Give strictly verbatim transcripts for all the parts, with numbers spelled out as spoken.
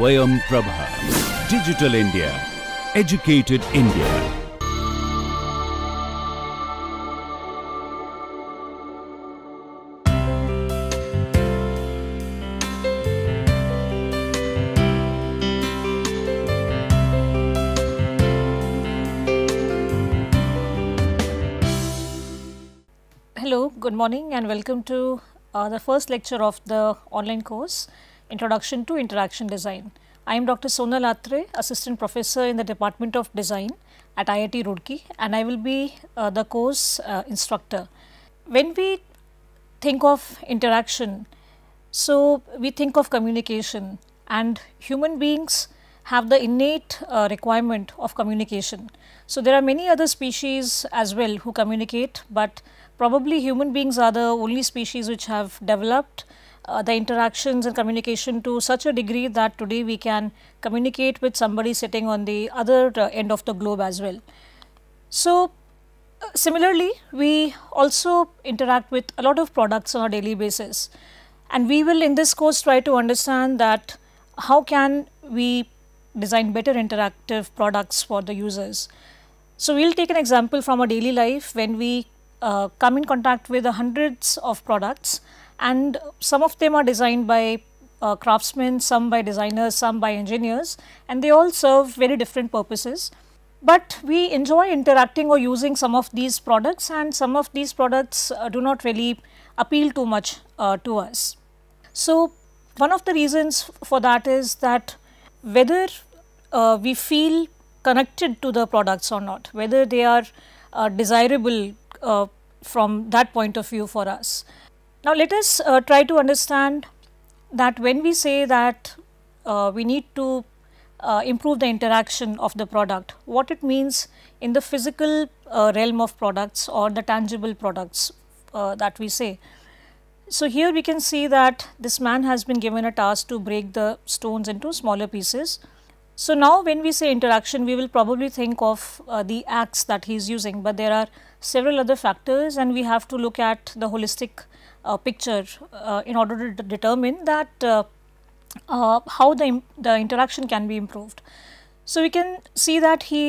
Swayam Prabha. Digital India. Educated India. Hello, good morning and welcome to uh, the first lecture of the online course, Introduction to Interaction Design. I am Doctor Sonal Atre, Assistant Professor in the Department of Design at I I T Roorkee, and I will be uh, the course uh, instructor. When we think of interaction, so we think of communication, and human beings have the innate uh, requirement of communication. So there are many other species as well who communicate, but probably human beings are the only species which have developed uh, the interactions and communication to such a degree that today we can communicate with somebody sitting on the other uh, end of the globe as well. So uh, similarly, we also interact with a lot of products on a daily basis, and we will in this course try to understand that how can we design better interactive products for the users. So we will take an example from our daily life when we Uh, come in contact with uh, hundreds of products, and some of them are designed by uh, craftsmen, some by designers, some by engineers, and they all serve very different purposes. But we enjoy interacting or using some of these products, and some of these products uh, do not really appeal too much uh, to us. So one of the reasons for that is that whether uh, we feel connected to the products or not, whether they are uh, desirable Uh, from that point of view for us. Now, let us uh, try to understand that when we say that uh, we need to uh, improve the interaction of the product, what it means in the physical uh, realm of products or the tangible products uh, that we say. So here we can see that this man has been given a task to break the stones into smaller pieces. So now when we say interaction, we will probably think of uh, the axe that he is using, but there are several other factors, and we have to look at the holistic uh, picture uh, in order to determine that uh, uh, how the, the interaction can be improved. So we can see that he,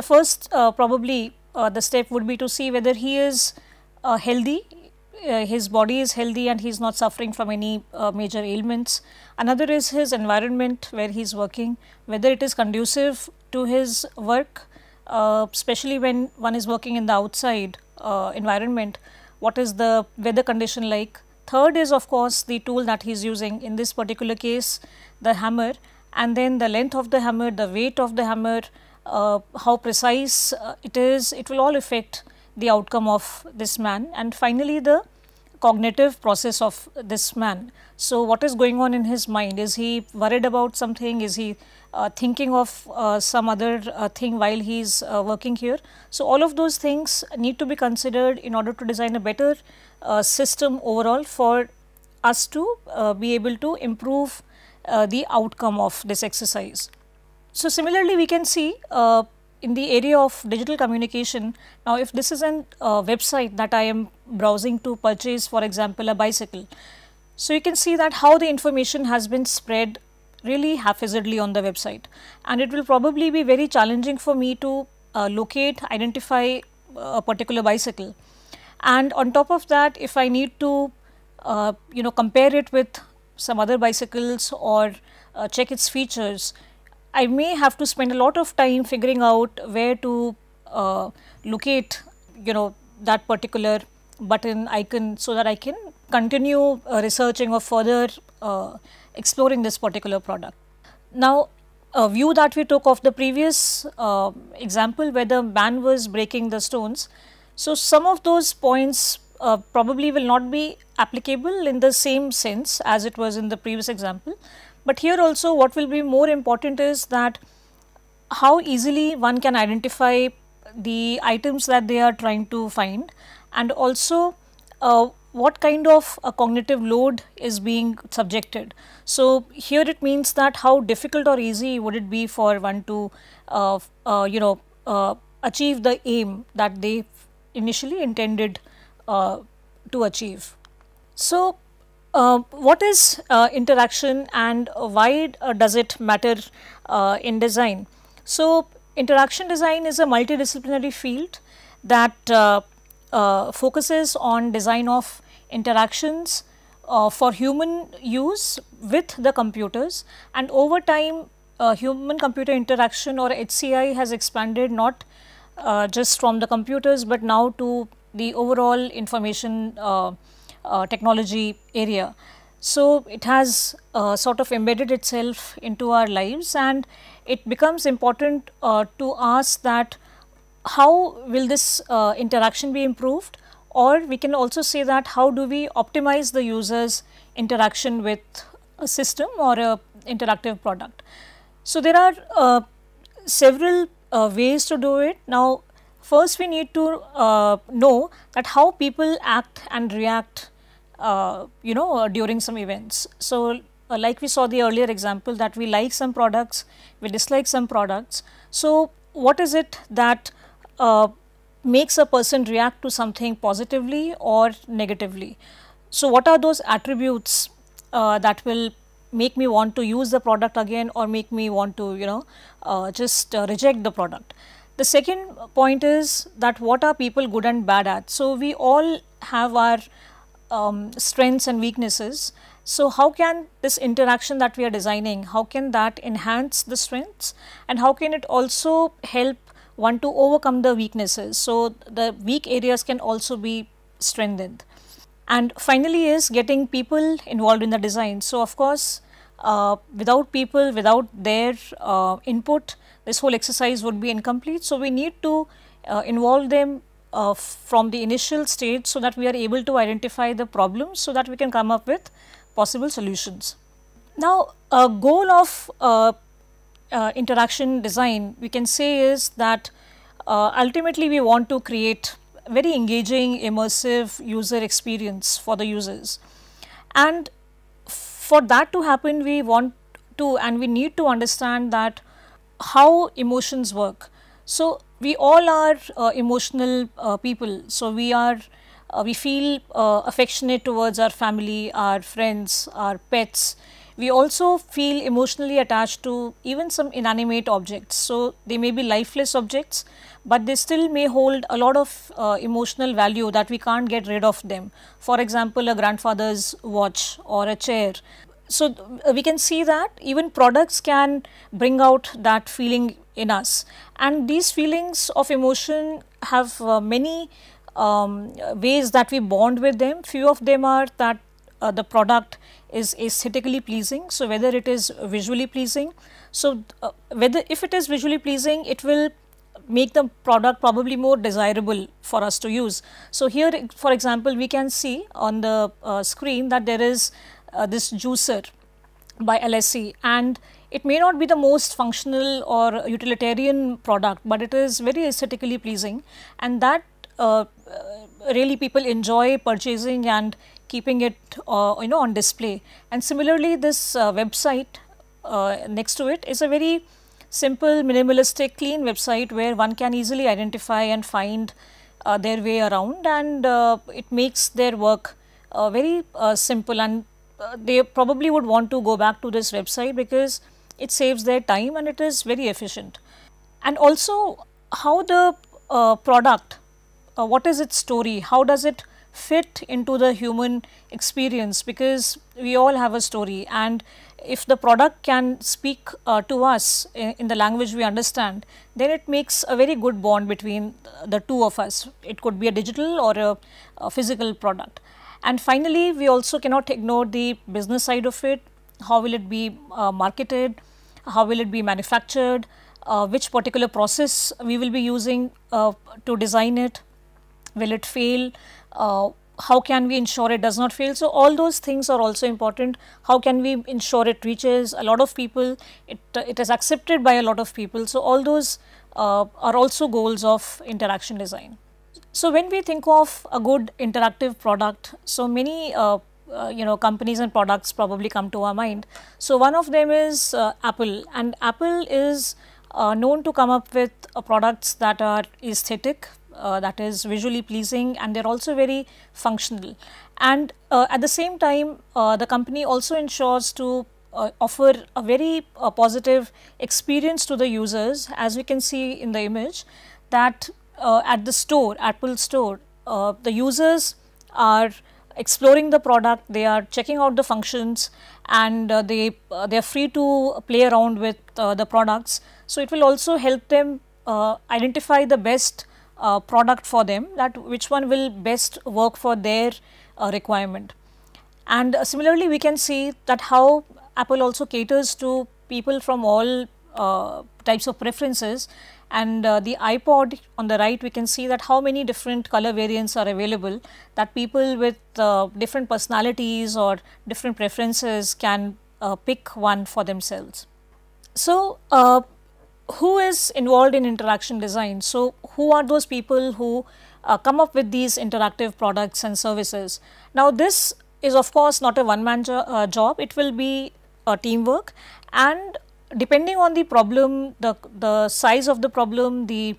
the first uh, probably uh, the step would be to see whether he is uh, healthy, uh, his body is healthy and he is not suffering from any uh, major ailments. Another is his environment where he is working, whether it is conducive to his work. Uh, especially when one is working in the outside uh, environment, what is the weather condition like. Third is of course the tool that he is using, in this particular case the hammer, and then the length of the hammer, the weight of the hammer, uh, how precise uh, it is, it will all affect the outcome of this man. And finally the cognitive process of this man. So what is going on in his mind? Is he worried about something? Is he uh, thinking of uh, some other uh, thing while he is uh, working here? So all of those things need to be considered in order to design a better uh, system overall for us to uh, be able to improve uh, the outcome of this exercise. So similarly, we can see uh, in the area of digital communication. Now, if this is an uh, website that I am browsing to purchase, for example, a bicycle, so you can see that how the information has been spread really haphazardly on the website, and it will probably be very challenging for me to uh, locate, identify a particular bicycle. And on top of that, if I need to uh, you know compare it with some other bicycles or uh, check its features, I may have to spend a lot of time figuring out where to uh, locate you know that particular button icon, so that I can continue uh, researching or further uh, exploring this particular product. Now, a view that we took of the previous uh, example where the man was breaking the stones, so some of those points uh, probably will not be applicable in the same sense as it was in the previous example. But here also what will be more important is that how easily one can identify the items that they are trying to find, and also uh, what kind of a cognitive load is being subjected. So here it means that how difficult or easy would it be for one to uh, uh, you know uh, achieve the aim that they initially intended uh, to achieve. So Uh, what is uh, interaction and why uh, does it matter uh, in design? So, interaction design is a multidisciplinary field that uh, uh, focuses on design of interactions uh, for human use with the computers, and over time uh, human computer interaction, or H C I, has expanded not uh, just from the computers but now to the overall information uh, Uh, technology area. So, it has uh, sort of embedded itself into our lives, and it becomes important uh, to ask that how will this uh, interaction be improved, or we can also say that how do we optimize the user's interaction with a system or a interactive product. So, there are uh, several uh, ways to do it. Now, first we need to uh, know that how people act and react Uh, you know uh, during some events. So, uh, like we saw the earlier example, that we like some products, we dislike some products. So, what is it that uh, makes a person react to something positively or negatively? So, what are those attributes uh, that will make me want to use the product again, or make me want to you know uh, just uh, reject the product? The second point is that what are people good and bad at? So, we all have our Um, strengths and weaknesses. So, how can this interaction that we are designing, how can that enhance the strengths, and how can it also help one to overcome the weaknesses? So, the weak areas can also be strengthened. And finally is getting people involved in the design. So, of course, uh, without people, without their uh, input, this whole exercise would be incomplete. So, we need to uh, involve them Uh, from the initial stage, so that we are able to identify the problems, so that we can come up with possible solutions. Now, a goal of uh, uh, interaction design, we can say, is that uh, ultimately we want to create very engaging, immersive user experience for the users. And for that to happen, we want to and we need to understand that how emotions work. So, we all are uh, emotional uh, people. So, we are uh, we feel uh, affectionate towards our family, our friends, our pets. We also feel emotionally attached to even some inanimate objects. So, they may be lifeless objects, but they still may hold a lot of uh, emotional value that we can't get rid of them. For example, a grandfather's watch or a chair. So, uh, we can see that even products can bring out that feeling in us, and these feelings of emotion have uh, many um, ways that we bond with them. Few of them are that uh, the product is aesthetically pleasing. So, whether it is visually pleasing. So, uh, whether if it is visually pleasing, it will make the product probably more desirable for us to use. So, here for example, we can see on the uh, screen that there is uh, this juicer by L S E, and it may not be the most functional or utilitarian product, but it is very aesthetically pleasing, and that uh, really people enjoy purchasing and keeping it uh, you know on display. And similarly, this uh, website uh, next to it is a very simple, minimalistic, clean website where one can easily identify and find uh, their way around, and uh, it makes their work uh, very uh, simple, and uh, they probably would want to go back to this website because it saves their time and it is very efficient. And also, how the uh, product, uh, what is its story, how does it fit into the human experience, because we all have a story, and if the product can speak uh, to us in, in the language we understand, then it makes a very good bond between the two of us. It could be a digital or a, a physical product. And finally, we also cannot ignore the business side of it. How will it be uh, marketed, how will it be manufactured, uh, which particular process we will be using uh, to design it, will it fail, uh, how can we ensure it does not fail. So, all those things are also important. How can we ensure it reaches a lot of people, it, uh, it is accepted by a lot of people. So, all those uh, are also goals of interaction design. So, when we think of a good interactive product, so many uh, Uh, you know companies and products probably come to our mind. So, one of them is uh, Apple, and Apple is uh, known to come up with uh, products that are aesthetic, uh, that is visually pleasing, and they are also very functional. And uh, at the same time, uh, the company also ensures to uh, offer a very uh, positive experience to the users, as we can see in the image that uh, at the store, Apple store, uh, the users are exploring the product, they are checking out the functions, and uh, they uh, they are free to play around with uh, the products. So it will also help them uh, identify the best uh, product for them, that which one will best work for their uh, requirement. And uh, similarly, we can see that how Apple also caters to people from all uh, types of preferences. And uh, the iPod on the right, we can see that how many different color variants are available, that people with uh, different personalities or different preferences can uh, pick one for themselves. So, uh, who is involved in interaction design? So, who are those people who uh, come up with these interactive products and services? Now, this is of course not a one man jo uh, job, it will be a teamwork, and depending on the problem, the, the size of the problem, the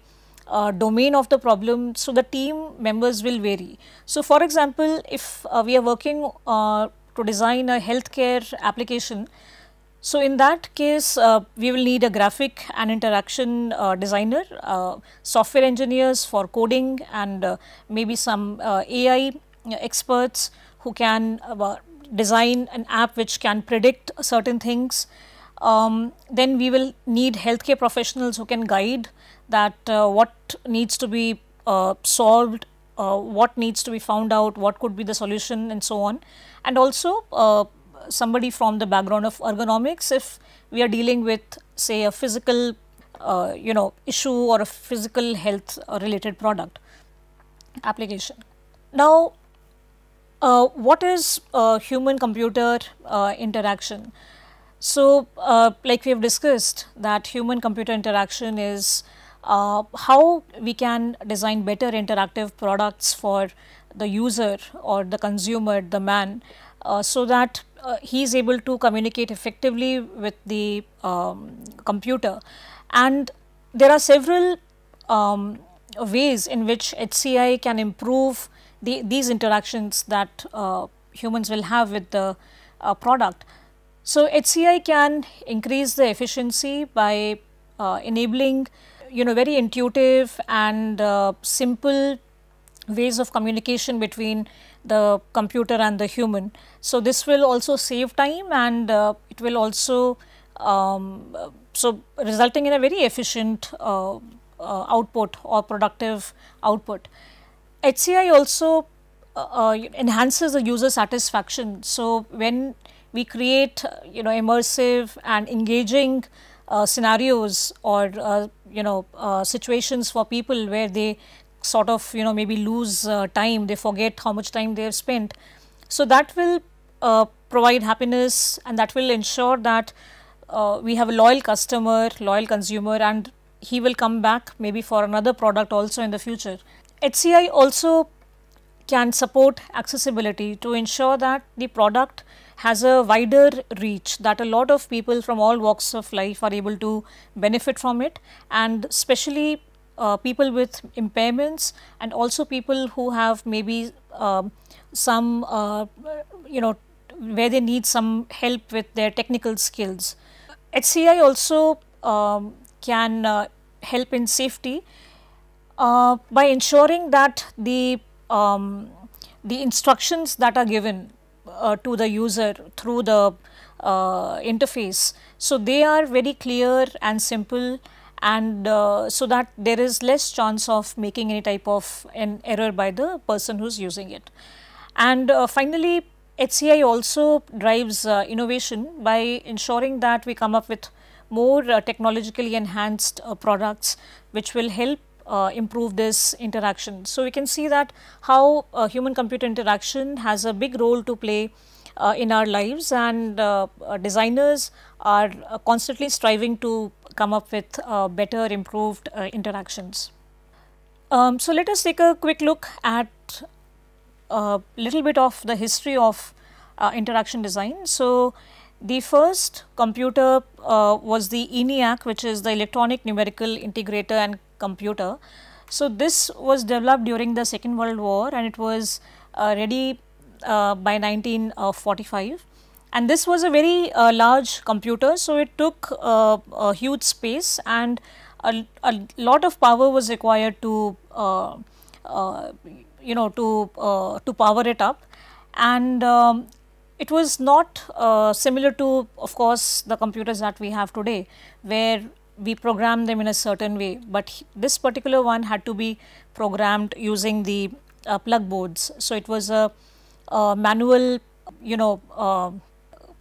uh, domain of the problem, so the team members will vary. So, for example, if uh, we are working uh, to design a healthcare application, so in that case uh, we will need a graphic and interaction uh, designer, uh, software engineers for coding, and uh, maybe some uh, A I experts who can uh, design an app which can predict certain things. Um, then we will need healthcare professionals who can guide that uh, what needs to be uh, solved, uh, what needs to be found out, what could be the solution, and so on. And also uh, somebody from the background of ergonomics, if we are dealing with say a physical uh, you know issue or a physical health related product application. Now, uh, what is uh, human computer uh, interaction? So, uh, like we have discussed, that human computer interaction is uh, how we can design better interactive products for the user or the consumer, the man, uh, so that uh, he is able to communicate effectively with the um, computer. And there are several um, ways in which H C I can improve the, these interactions that uh, humans will have with the uh, product. So, H C I can increase the efficiency by uh, enabling you know very intuitive and uh, simple ways of communication between the computer and the human. So, this will also save time, and uh, it will also um, so resulting in a very efficient uh, uh, output or productive output. H C I also uh, uh, enhances the user satisfaction. So, when we create you know immersive and engaging uh, scenarios or uh, you know uh, situations for people where they sort of you know maybe lose uh, time, they forget how much time they have spent. So, that will uh, provide happiness, and that will ensure that uh, we have a loyal customer, loyal consumer, and he will come back maybe for another product also in the future. H C I also can support accessibility to ensure that the product has a wider reach, that a lot of people from all walks of life are able to benefit from it, and especially uh, people with impairments, and also people who have maybe uh, some uh, you know where they need some help with their technical skills. H C I also um, can uh, help in safety uh, by ensuring that the um, the instructions that are given Uh, to the user through the uh, interface. So, they are very clear and simple, and uh, so that there is less chance of making any type of an error by the person who is using it. And uh, finally, H C I also drives uh, innovation by ensuring that we come up with more uh, technologically enhanced uh, products which will help Uh, improve this interaction. So, we can see that how uh, human computer interaction has a big role to play uh, in our lives, and uh, uh, designers are uh, constantly striving to come up with uh, better improved uh, interactions. Um, so, let us take a quick look at a little bit of the history of uh, interaction design. So, the first computer uh, was the ENIAC, which is the electronic numerical integrator and computer. So this was developed during the Second World War and it was uh, ready uh, by nineteen forty-five, and this was a very uh, large computer, so it took uh, a huge space and a, a lot of power was required to uh, uh, you know to uh, to power it up, and um, it was not uh, similar to, of course, the computers that we have today, where we program them in a certain way, but this particular one had to be programmed using the uh, plug boards. So it was a, a manual, you know, uh,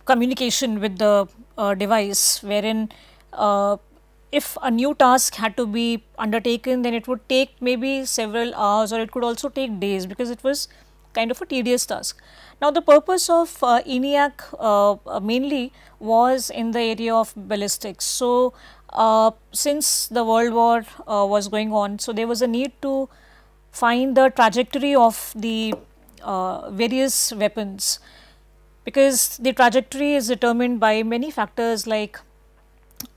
communication with the uh, device, wherein uh, if a new task had to be undertaken, then it would take maybe several hours, or it could also take days, because it was kind of a tedious task. Now, the purpose of uh, ENIAC uh, mainly was in the area of ballistics. So, uh, since the World War uh, was going on, so there was a need to find the trajectory of the uh, various weapons, because the trajectory is determined by many factors like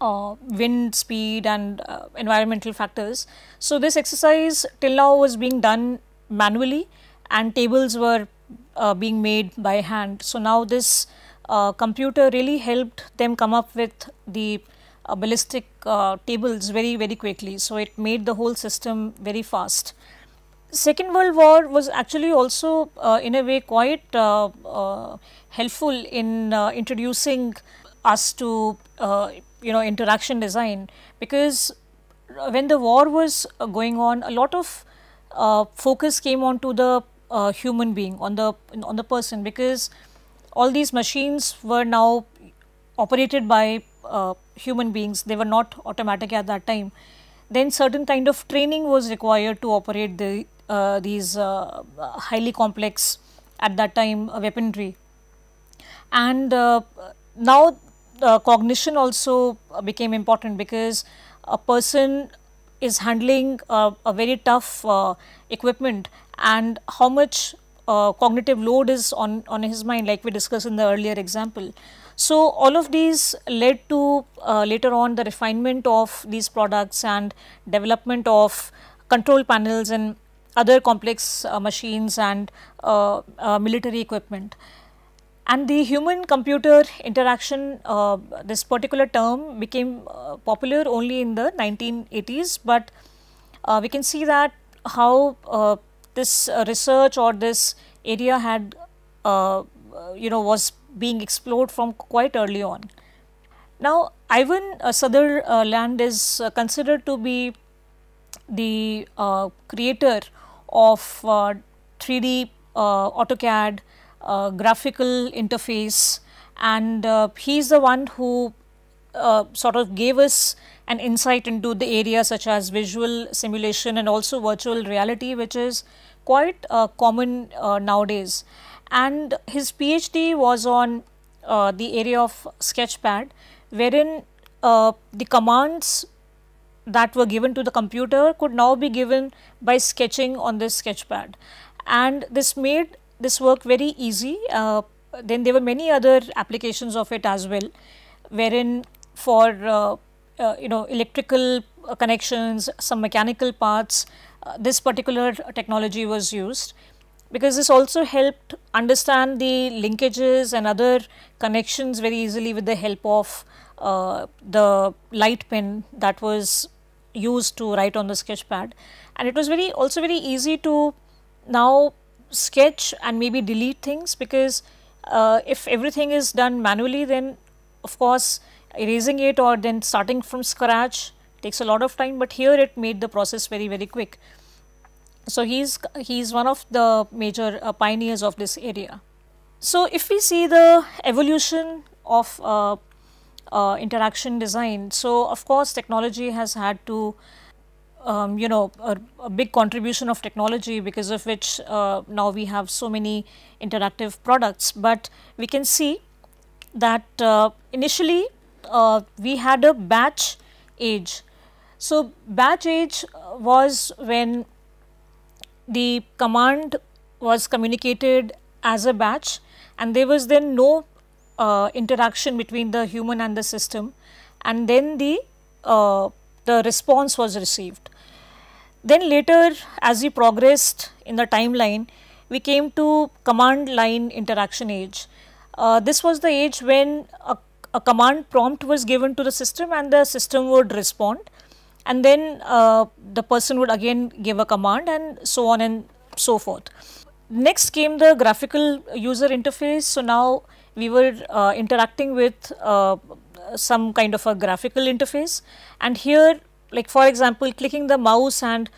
Uh, wind speed and uh, environmental factors. So, this exercise till now was being done manually and tables were uh, being made by hand. So, now this uh, computer really helped them come up with the uh, ballistic uh, tables very, very quickly. So, it made the whole system very fast. Second World War was actually also uh, in a way quite uh, uh, helpful in uh, introducing us to uh, you know interaction design, because when the war was going on, a lot of uh, focus came on to the uh, human being, on the on the person, because all these machines were now operated by uh, human beings. They were not automatic at that time. Then certain kind of training was required to operate the uh, these uh, highly complex at that time uh, weaponry, and uh, now Uh, cognition also became important, because a person is handling uh, a very tough uh, equipment, and how much uh, cognitive load is on, on his mind, like we discussed in the earlier example. So, all of these led to uh, later on the refinement of these products and development of control panels and other complex uh, machines and uh, uh, military equipment. And the human computer interaction, uh, this particular term became uh, popular only in the nineteen eighties, but uh, we can see that how uh, this uh, research or this area had, uh, you know, was being explored from quite early on. Now, Ivan uh, Sutherland is uh, considered to be the uh, creator of uh, three D uh, AutoCAD, Uh, graphical interface, and uh, he is the one who uh, sort of gave us an insight into the area such as visual simulation and also virtual reality, which is quite uh, common uh, nowadays. And his PhD was on uh, the area of Sketchpad, wherein uh, the commands that were given to the computer could now be given by sketching on this Sketchpad, and this made this work very easy. Uh, then there were many other applications of it as well, wherein for uh, uh, you know electrical uh, connections, some mechanical parts, uh, this particular technology was used, because this also helped understand the linkages and other connections very easily with the help of uh, the light pen that was used to write on the Sketchpad. And it was very also very easy to now sketch and maybe delete things, because uh, if everything is done manually, then of course erasing it or then starting from scratch takes a lot of time, but here it made the process very very quick. So, he is he is one of the major uh, pioneers of this area. So, if we see the evolution of uh, uh, interaction design, so of course technology has had to Um, you know a, a big contribution of technology, because of which uh, now we have so many interactive products. But we can see that uh, initially uh, we had a batch age. So, batch age was when the command was communicated as a batch, and there was then no uh, interaction between the human and the system, and then the uh, the response was received. Then later, as we progressed in the timeline, we came to command line interaction age. Uh, this was the age when a, a command prompt was given to the system and the system would respond, and then uh, the person would again give a command, and so on and so forth. Next came the graphical user interface. So now we were uh, interacting with uh, some kind of a graphical interface, and here, like for example, clicking the mouse and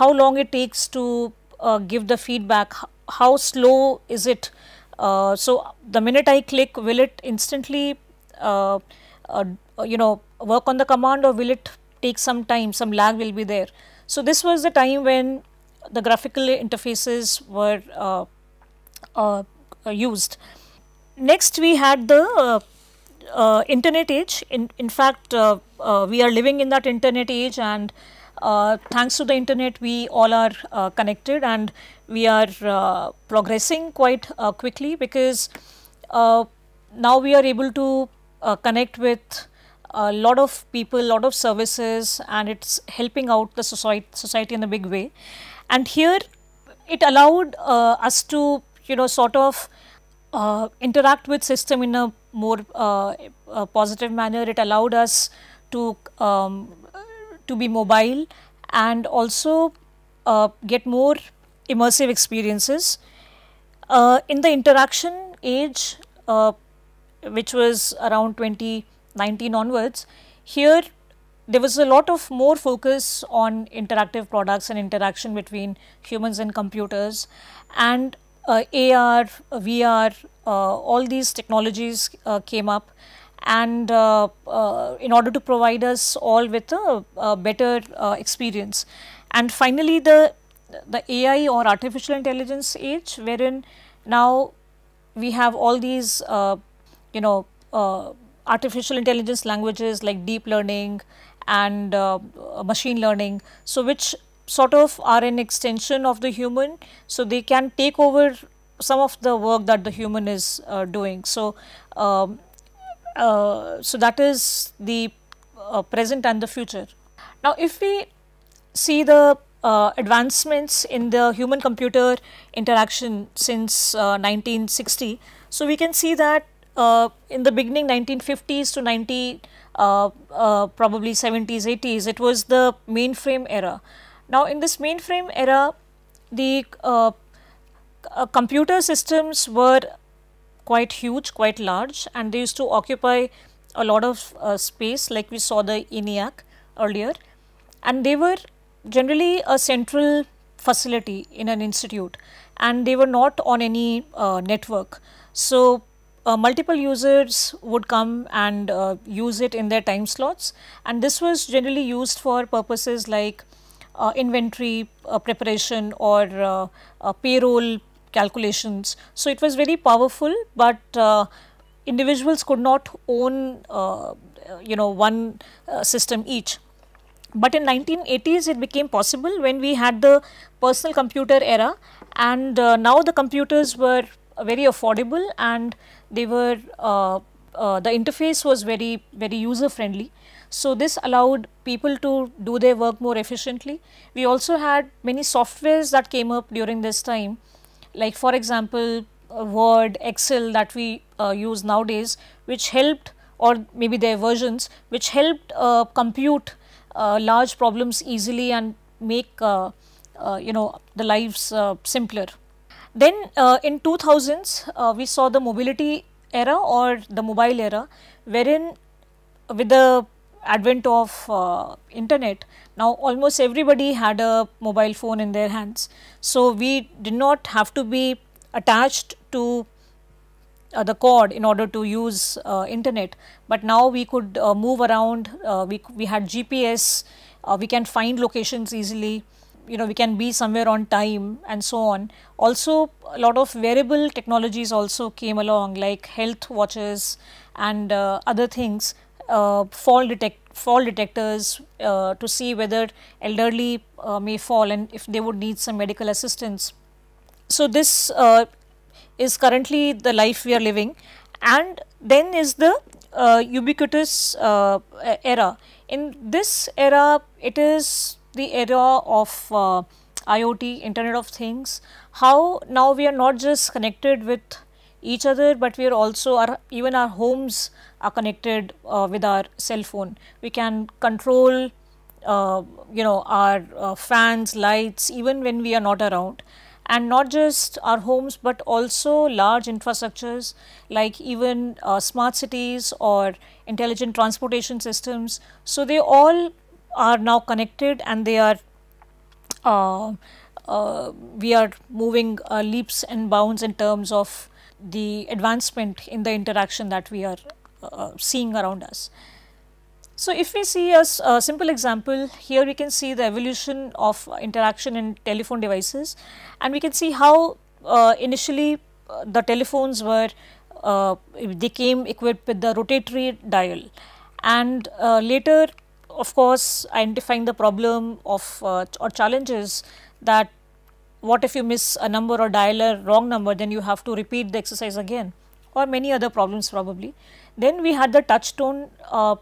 how long it takes to uh, give the feedback, how slow is it. Uh, so the minute I click, will it instantly uh, uh, you know work on the command, or will it take some time, some lag will be there. So this was the time when the graphical interfaces were uh, uh, used. Next we had the uh, uh, internet age. In, in fact, uh, uh, we are living in that internet age, and uh, thanks to the internet we all are uh, connected, and we are uh, progressing quite uh, quickly, because uh, now we are able to uh, connect with a lot of people, lot of services, and it's helping out the society, society in a big way. And here it allowed uh, us to, you know, sort of uh, interact with system in a more uh, a positive manner. It allowed us to um, to be mobile and also uh, get more immersive experiences. Uh, in the interaction age, uh, which was around twenty nineteen onwards, here there was a lot of more focus on interactive products and interaction between humans and computers, and uh, A R, V R, uh, all these technologies uh, came up, and uh, uh, in order to provide us all with a, a better uh, experience. And finally, the the A I or artificial intelligence age, wherein now we have all these uh, you know uh, artificial intelligence languages like deep learning and uh, machine learning, so which sort of are an extension of the human, so they can take over some of the work that the human is uh, doing. So, um, uh, so that is the uh, present and the future. Now, if we see the uh, advancements in the human-computer interaction since uh, nineteen sixty, so we can see that Uh, in the beginning nineteen fifties to ninety, uh, uh, probably seventies, eighties, it was the mainframe era. Now, in this mainframe era, the uh, uh, computer systems were quite huge, quite large, and they used to occupy a lot of uh, space, like we saw the ENIAC earlier, and they were generally a central facility in an institute, and they were not on any uh, network. So, Uh, multiple users would come and uh, use it in their time slots, and this was generally used for purposes like uh, inventory uh, preparation or uh, uh, payroll calculations. So, it was very powerful, but uh, individuals could not own uh, you know one uh, system each. But in nineteen eighties, it became possible when we had the personal computer era, and uh, now the computers were very affordable, and they were uh, uh, the interface was very very user friendly. So this allowed people to do their work more efficiently. We also had many softwares that came up during this time, like for example uh, Word, Excel that we uh, use nowadays, which helped, or maybe their versions, which helped uh, compute uh, large problems easily and make uh, uh, you know the lives uh, simpler. Then uh, in two thousands, uh, we saw the mobility era or the mobile era, wherein with the advent of uh, internet, now almost everybody had a mobile phone in their hands. So, we did not have to be attached to uh, the cord in order to use uh, internet, but now we could uh, move around, uh, we, we had G P S, uh, we can find locations easily. You know, we can be somewhere on time and so on. Also, a lot of wearable technologies also came along, like health watches and uh, other things, uh, fall detect fall detectors uh, to see whether elderly uh, may fall and if they would need some medical assistance. So this uh, is currently the life we are living. And then is the uh, ubiquitous uh, era. In this era, it is the era of uh, IoT, Internet of Things, how now we are not just connected with each other, but we are also, our, even our homes are connected uh, with our cell phone. We can control uh, you know, our uh, fans, lights, even when we are not around. And not just our homes, but also large infrastructures like even uh, smart cities or intelligent transportation systems. So they all are now connected, and they are uh, uh, we are moving uh, leaps and bounds in terms of the advancement in the interaction that we are uh, seeing around us. So if we see a, a simple example, here we can see the evolution of interaction in telephone devices, and we can see how uh, initially uh, the telephones were, uh, they came equipped with the rotatory dial, and uh, later of course identifying the problem of uh, or challenges that what if you miss a number or dial a wrong number, then you have to repeat the exercise again, or many other problems probably. Then we had the touch tone uh,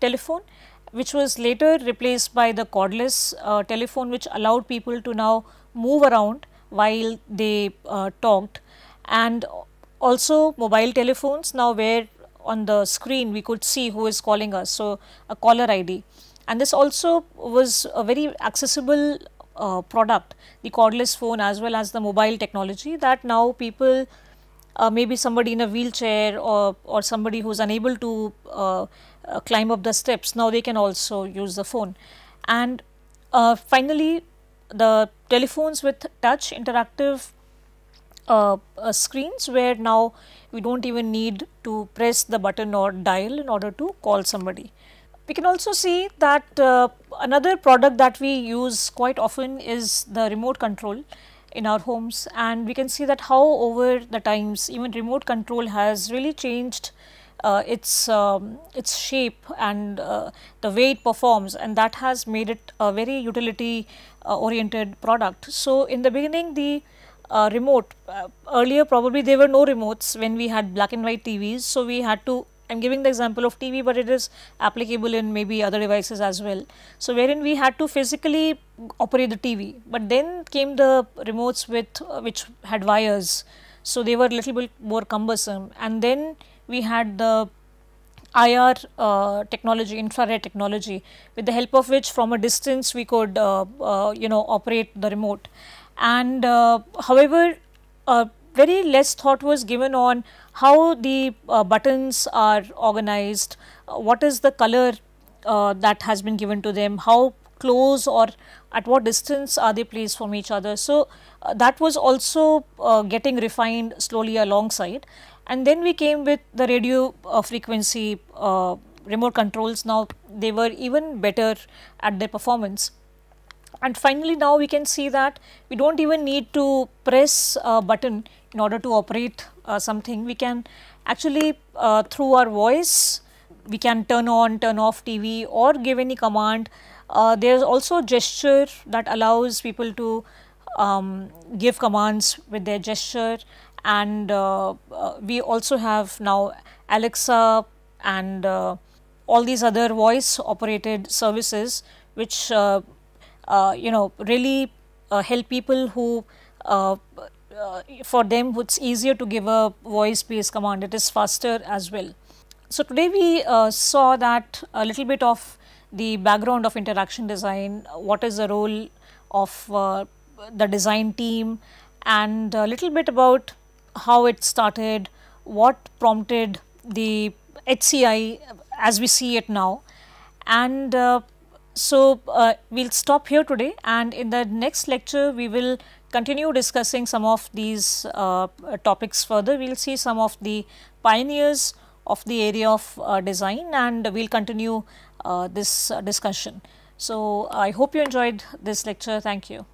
telephone, which was later replaced by the cordless uh, telephone, which allowed people to now move around while they uh, talked, and also mobile telephones now where on the screen we could see who is calling us, so a caller I D. And this also was a very accessible uh, product, the cordless phone as well as the mobile technology, that now people uh, maybe somebody in a wheelchair or, or somebody who is unable to uh, Uh, climb up the steps, now they can also use the phone. And uh, finally, the telephones with touch interactive uh, uh, screens, where now we do not even need to press the button or dial in order to call somebody. We can also see that uh, another product that we use quite often is the remote control in our homes, and we can see that how over the times even remote control has really changed Uh, its um, its shape and uh, the way it performs, and that has made it a very utility uh, oriented product. So in the beginning, the uh, remote uh, earlier probably there were no remotes when we had black and white T Vs, so we had to, I am giving the example of T V, but it is applicable in maybe other devices as well. So wherein we had to physically operate the T V, but then came the remotes with uh, which had wires, so they were little bit more cumbersome. And then we had the I R uh, technology, infrared technology, with the help of which from a distance we could uh, uh, you know operate the remote. And uh, however, uh, very less thought was given on how the uh, buttons are organized, uh, what is the color uh, that has been given to them, how close or at what distance are they placed from each other. So uh, that was also uh, getting refined slowly alongside. And then we came with the radio uh, frequency uh, remote controls. Now they were even better at their performance. And finally, now we can see that we do not even need to press a button in order to operate uh, something. We can actually uh, through our voice, we can turn on, turn off T V or give any command. Uh, there is also gesture that allows people to um, give commands with their gesture. And uh, uh, we also have now Alexa and uh, all these other voice operated services, which uh, uh, you know really uh, help people who uh, uh, for them it's easier to give a voice based command, it is faster as well. So today we uh, saw that a little bit of the background of interaction design, what is the role of uh, the design team, and a little bit about how it started, what prompted the H C I as we see it now. And uh, so uh, we will stop here today, and in the next lecture we will continue discussing some of these uh, topics further. We will see some of the pioneers of the area of uh, design, and we will continue uh, this uh, discussion. So I hope you enjoyed this lecture. Thank you.